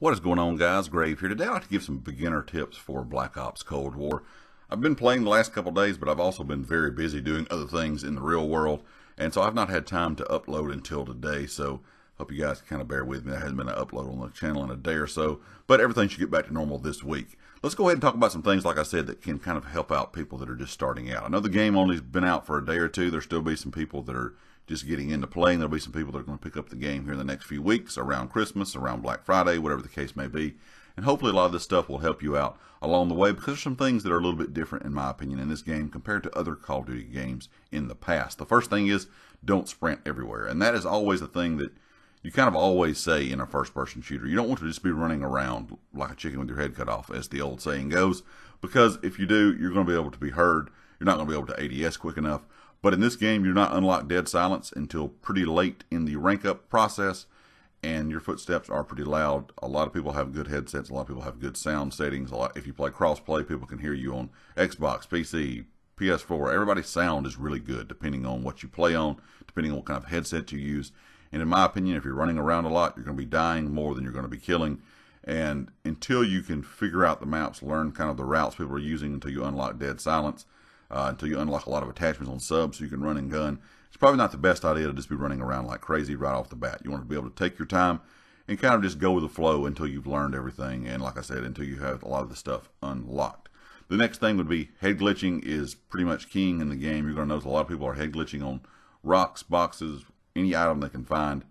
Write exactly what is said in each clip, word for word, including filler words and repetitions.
What is going on, guys? Grave here. Today I'd like to give some beginner tips for Black Ops Cold War. I've been playing the last couple days, but I've also been very busy doing other things in the real world, and so I've not had time to upload until today, so hope you guys kind of bear with me. There hasn't been an upload on the channel in a day or so, but everything should get back to normal this week. Let's go ahead and talk about some things, like I said, that can kind of help out people that are just starting out. I know the game only's been out for a day or two. There'll still be some people that are just getting into playing. There'll be some people that are going to pick up the game here in the next few weeks, around Christmas, around Black Friday, whatever the case may be. And hopefully a lot of this stuff will help you out along the way, because there's some things that are a little bit different, in my opinion, in this game compared to other Call of Duty games in the past. The first thing is, don't sprint everywhere. And that is always the thing that you kind of always say in a first-person shooter. You don't want to just be running around like a chicken with your head cut off, as the old saying goes, because if you do, you're going to be able to be heard. You're not going to be able to A D S quick enough. But in this game, you're not unlocked Dead Silence until pretty late in the rank-up process, and your footsteps are pretty loud. A lot of people have good headsets. A lot of people have good sound settings. A lot, if you play cross-play, people can hear you on Xbox, P C, P S four. Everybody's sound is really good, depending on what you play on, depending on what kind of headset you use. And in my opinion, if you're running around a lot, you're going to be dying more than you're going to be killing. And until you can figure out the maps, learn kind of the routes people are using, until you unlock Dead Silence, Uh, until you unlock a lot of attachments on subs so you can run and gun, it's probably not the best idea to just be running around like crazy right off the bat. You want to be able to take your time and kind of just go with the flow until you've learned everything, and like I said, until you have a lot of the stuff unlocked. The next thing would be head glitching is pretty much king in the game. You're going to notice a lot of people are head glitching on rocks, boxes, any item they can find.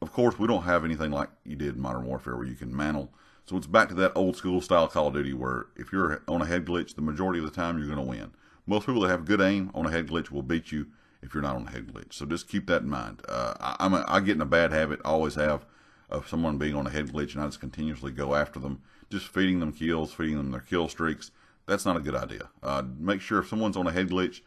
Of course, we don't have anything like you did in Modern Warfare where you can mantle. So it's back to that old school style Call of Duty where if you're on a head glitch, the majority of the time you're going to win. Most people that have good aim on a head glitch will beat you if you're not on a head glitch. So just keep that in mind. Uh, I, I'm a, I get in a bad habit, I always have, of someone being on a head glitch, and I just continuously go after them, just feeding them kills, feeding them their kill streaks. That's not a good idea. Uh, make sure if someone's on a head glitch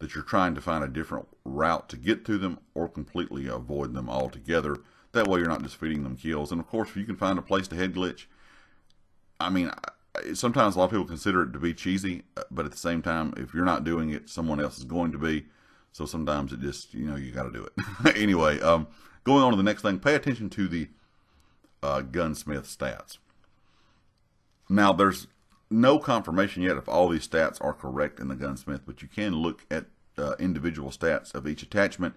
that you're trying to find a different route to get to them, or completely avoid them altogether. That way you're not just feeding them kills. And of course, if you can find a place to head glitch, I mean, I, sometimes a lot of people consider it to be cheesy, but at the same time, if you're not doing it, someone else is going to be. So sometimes it just, you know, you got to do it. Anyway, um, going on to the next thing, pay attention to the uh, gunsmith stats. Now, there's no confirmation yet if all these stats are correct in the gunsmith, but you can look at uh, individual stats of each attachment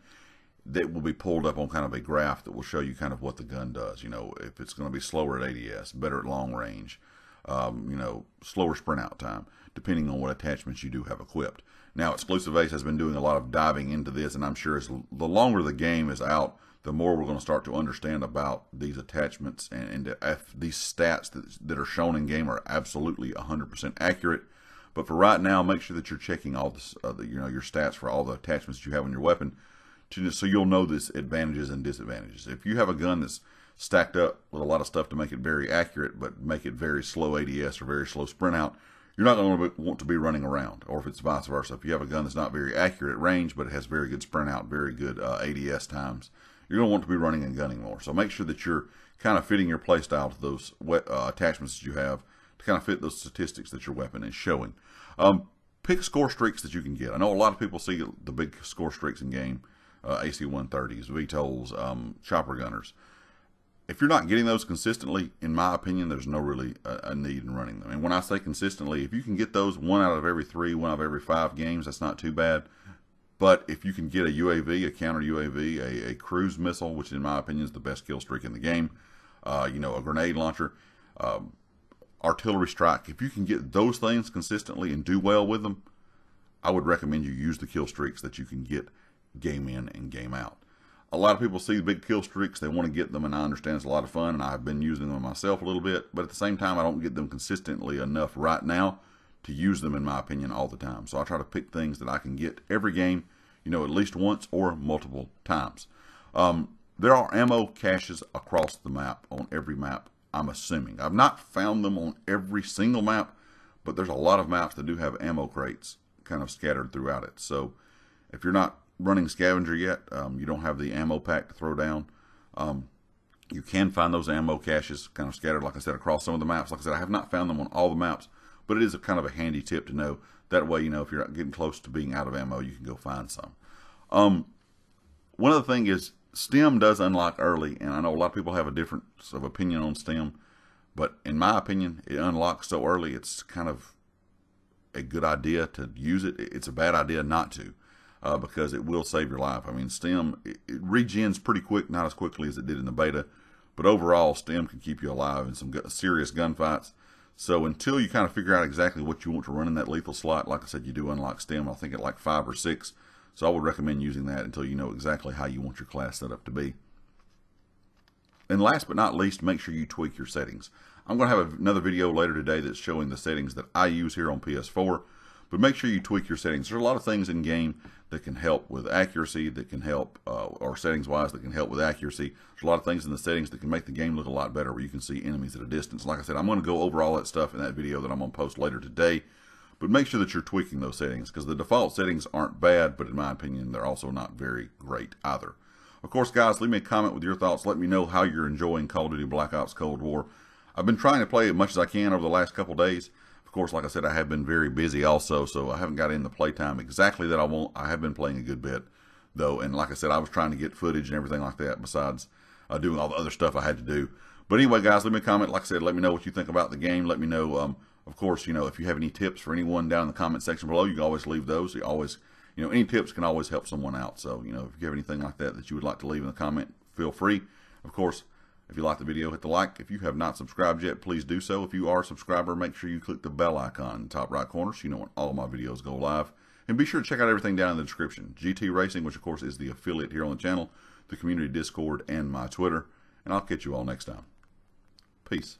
that will be pulled up on kind of a graph that will show you kind of what the gun does. You know, if it's going to be slower at A D S, better at long range, Um, you know, slower sprint out time, depending on what attachments you do have equipped. Now, Exclusive Ace has been doing a lot of diving into this, and I'm sure as the longer the game is out, the more we're going to start to understand about these attachments, and, and if these stats that, that are shown in game are absolutely one hundred percent accurate. But for right now, make sure that you're checking all this, uh, the, you know, your stats for all the attachments that you have on your weapon, to, so you'll know this advantages and disadvantages. If you have a gun that's stacked up with a lot of stuff to make it very accurate, but make it very slow A D S or very slow sprint out, you're not going to want to be running around. Or if it's vice versa, if you have a gun that's not very accurate at range, but it has very good sprint out, very good uh, A D S times, you're going to want to be running and gunning more. So make sure that you're kind of fitting your play style to those wet, uh, attachments that you have to kind of fit those statistics that your weapon is showing. Um, pick score streaks that you can get. I know a lot of people see the big score streaks in game, uh, A C one thirties, V T O Ls, um, chopper gunners. If you're not getting those consistently, in my opinion, there's no really uh, a need in running them. And when I say consistently, if you can get those one out of every three, one out of every five games, that's not too bad. But if you can get a U A V, a counter U A V, a, a cruise missile, which in my opinion is the best kill streak in the game, uh, you know, a grenade launcher, um, artillery strike, if you can get those things consistently and do well with them, I would recommend you use the kill streaks that you can get game in and game out. A lot of people see the big kill streaks, they want to get them, and I understand it's a lot of fun, and I've been using them myself a little bit, but at the same time, I don't get them consistently enough right now to use them, in my opinion, all the time. So I try to pick things that I can get every game, you know, at least once or multiple times. Um, there are ammo caches across the map, on every map, I'm assuming. I've not found them on every single map, but there's a lot of maps that do have ammo crates kind of scattered throughout it. So if you're not running scavenger yet, um, you don't have the ammo pack to throw down, um, you can find those ammo caches kind of scattered, like I said, across some of the maps. Like I said, I have not found them on all the maps, but it is a kind of a handy tip to know. That way, you know, if you're getting close to being out of ammo, you can go find some. Um, one other thing is, STEM does unlock early, and I know a lot of people have a difference of opinion on STEM. But in my opinion, it unlocks so early, it's kind of a good idea to use it. It's a bad idea not to, uh, because it will save your life. I mean, STEM, it, it regens pretty quick, not as quickly as it did in the beta. But overall, STEM can keep you alive in some serious gunfights. So until you kind of figure out exactly what you want to run in that lethal slot, like I said, you do unlock STEM, I think, at like five or six. So I would recommend using that until you know exactly how you want your class set up to be. And last but not least, make sure you tweak your settings. I'm going to have another video later today that's showing the settings that I use here on P S four. But make sure you tweak your settings. There are a lot of things in game that can help with accuracy, that can help, uh, or settings-wise, that can help with accuracy. There's a lot of things in the settings that can make the game look a lot better, where you can see enemies at a distance. Like I said, I'm going to go over all that stuff in that video that I'm going to post later today. But make sure that you're tweaking those settings, because the default settings aren't bad, but in my opinion, they're also not very great either. Of course, guys, leave me a comment with your thoughts. Let me know how you're enjoying Call of Duty Black Ops Cold War. I've been trying to play as much as I can over the last couple days. Of course, like I said, I have been very busy also, so I haven't got in the playtime exactly that I want. I have been playing a good bit, though, and like I said, I was trying to get footage and everything like that, besides uh, doing all the other stuff I had to do. But anyway, guys, leave me a comment. Like I said, let me know what you think about the game. Let me know, um, of course, you know, if you have any tips for anyone down in the comment section below, you can always leave those. You always, you know, any tips can always help someone out. So, you know, if you have anything like that that you would like to leave in the comment, feel free. Of course, if you like the video, hit the like. If you have not subscribed yet, please do so. If you are a subscriber, make sure you click the bell icon in the top right corner so you know when all of my videos go live. And be sure to check out everything down in the description. G T Racing, which of course is the affiliate here on the channel, the community Discord, and my Twitter. And I'll catch you all next time. Peace.